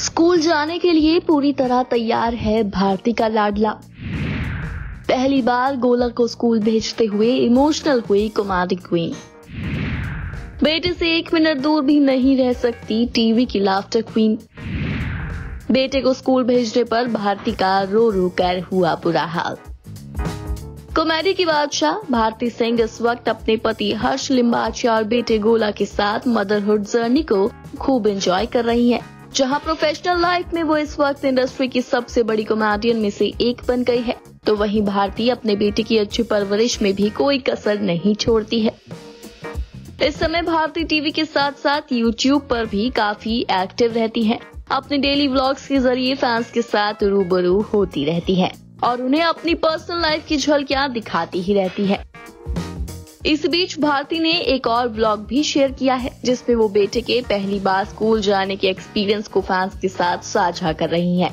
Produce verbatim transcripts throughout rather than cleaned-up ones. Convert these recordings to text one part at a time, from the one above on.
School जाने के लिए पूरी तरह तैयार है भारती का लाडला। पहली बार गोला को स्कूल भेजते हुए इमोशनल हुई कुमारी क्वीन। बेटे से एक मिनट दूर भी नहीं रह सकती टीवी की लाफ्टर क्वीन। बेटे को स्कूल भेजने पर भारती का रो रो कर हुआ बुरा हाल। कॉमेडी की बादशाह भारती सिंह इस वक्त अपने पति हर्ष लिम्बाचिया और बेटे गोला के साथ मदरहुड जर्नी को खूब एंजॉय कर रही हैं। जहां प्रोफेशनल लाइफ में वो इस वक्त इंडस्ट्री की सबसे बड़ी कॉमेडियन में से एक बन गई है, तो वहीं भारती अपने बेटे की अच्छी परवरिश में भी कोई कसर नहीं छोड़ती है। इस समय भारती टीवी के साथ साथ यूट्यूब पर भी काफी एक्टिव रहती है। अपने डेली व्लॉग्स के जरिए फैंस के साथ रूबरू होती रहती है और उन्हें अपनी पर्सनल लाइफ की झलकियां दिखाती ही रहती है। इस बीच भारती ने एक और ब्लॉग भी शेयर किया है जिसमें वो बेटे के पहली बार स्कूल जाने के एक्सपीरियंस को फैंस के साथ साझा कर रही हैं।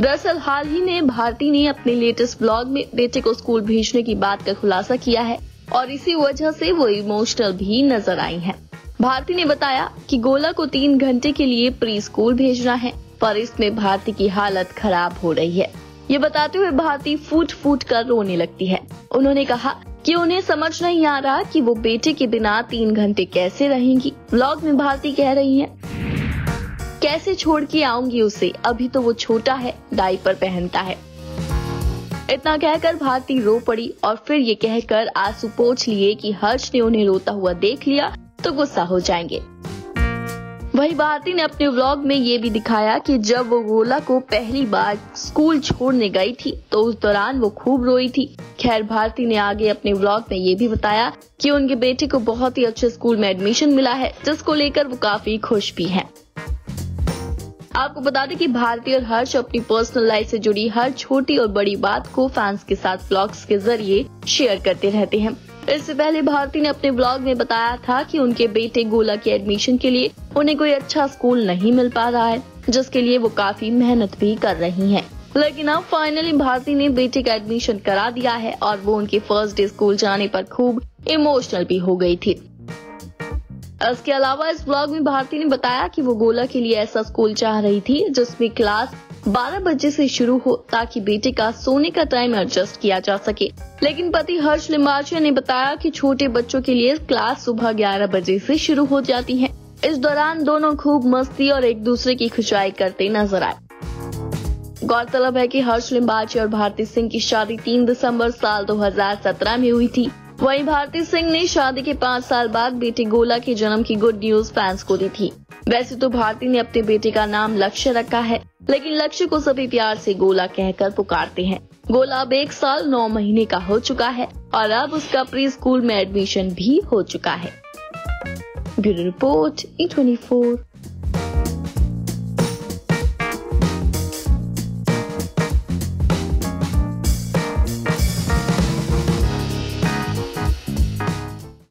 दरअसल हाल ही में भारती ने अपने लेटेस्ट ब्लॉग में बेटे को स्कूल भेजने की बात का खुलासा किया है और इसी वजह से वो इमोशनल भी नजर आई है। भारती ने बताया कि गोला को तीन घंटे के लिए प्री स्कूल भेजना है, पर इसमें भारती की हालत खराब हो रही है। ये बताते हुए भारती फूट फूट कर रोने लगती है। उन्होंने कहा कि उन्हें समझ नहीं आ रहा कि वो बेटे के बिना तीन घंटे कैसे रहेंगी। व्लॉग में भारती कह रही हैं, कैसे छोड़ के आऊंगी उसे, अभी तो वो छोटा है, डायपर पहनता है। इतना कहकर भारती रो पड़ी और फिर ये कहकर आंसू पोंछ लिए कि हर्ष ने उन्हें रोता हुआ देख लिया तो गुस्सा हो जाएंगे। वहीं भारती ने अपने व्लॉग में ये भी दिखाया कि जब वो गोला को पहली बार स्कूल छोड़ने गई थी तो उस दौरान वो खूब रोई थी। खैर भारती ने आगे अपने व्लॉग में ये भी बताया कि उनके बेटे को बहुत ही अच्छे स्कूल में एडमिशन मिला है, जिसको लेकर वो काफी खुश भी हैं। आपको बता दें कि भारती और हर्ष अपनी पर्सनल लाइफ से जुड़ी हर छोटी और बड़ी बात को फैंस के साथ व्लॉग्स के जरिए शेयर करते रहते हैं। इससे पहले भारती ने अपने ब्लॉग में बताया था कि उनके बेटे गोला के एडमिशन के लिए उन्हें कोई अच्छा स्कूल नहीं मिल पा रहा है, जिसके लिए वो काफी मेहनत भी कर रही हैं। लेकिन अब फाइनली भारती ने बेटे का एडमिशन करा दिया है और वो उनके फर्स्ट डे स्कूल जाने पर खूब इमोशनल भी हो गई थी। इसके अलावा इस ब्लॉग में भारती ने बताया कि वो गोला के लिए ऐसा स्कूल चाह रही थी जिसमें क्लास बारह बजे से शुरू हो, ताकि बेटे का सोने का टाइम एडजस्ट किया जा सके। लेकिन पति हर्ष लिम्बाचिया ने बताया कि छोटे बच्चों के लिए क्लास सुबह ग्यारह बजे से शुरू हो जाती है। इस दौरान दोनों खूब मस्ती और एक दूसरे की खिंचाई करते नजर आए। गौरतलब है कि हर्ष लिम्बाचिया और भारती सिंह की शादी तीन दिसंबर साल दो हजार सत्रह में हुई थी। वहीं भारती सिंह ने शादी के पाँच साल बाद बेटे गोला के जन्म की गुड न्यूज फैंस को दी थी। वैसे तो भारती ने अपने बेटे का नाम लक्ष्य रखा है, लेकिन लक्ष्य को सभी प्यार से गोला कहकर पुकारते हैं। गोला अब एक साल नौ महीने का हो चुका है और अब उसका प्री स्कूल में एडमिशन भी हो चुका है। Bureau report E twenty four.